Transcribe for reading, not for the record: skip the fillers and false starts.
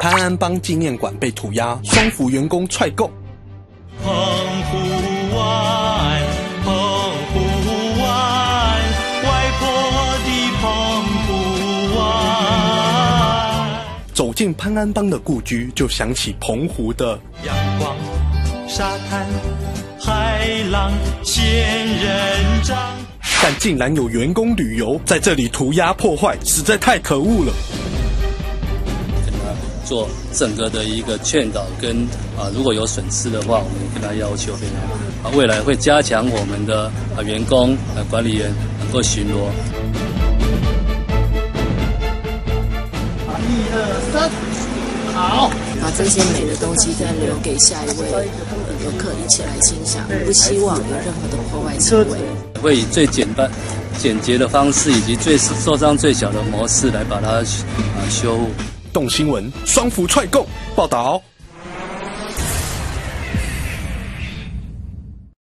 潘安邦纪念馆被涂鸦，双福员工踹供。澎湖湾，澎湖湾，外婆的澎湖湾。走进潘安邦的故居，就想起澎湖的阳光、沙滩、海浪、仙人掌。但竟然有员工旅游在这里涂鸦破坏，实在太可恶了。 做整个的一个劝导跟如果有损失的话，我们跟他要求非常未来会加强我们的员工管理员能够巡逻。1、2、3，好，把这些美的东西再留给下一位游客一起来欣赏，不希望有任何的破坏行为。会以最简洁的方式，以及最受伤最小的模式来把它修复。 动新闻，双福踹供报道。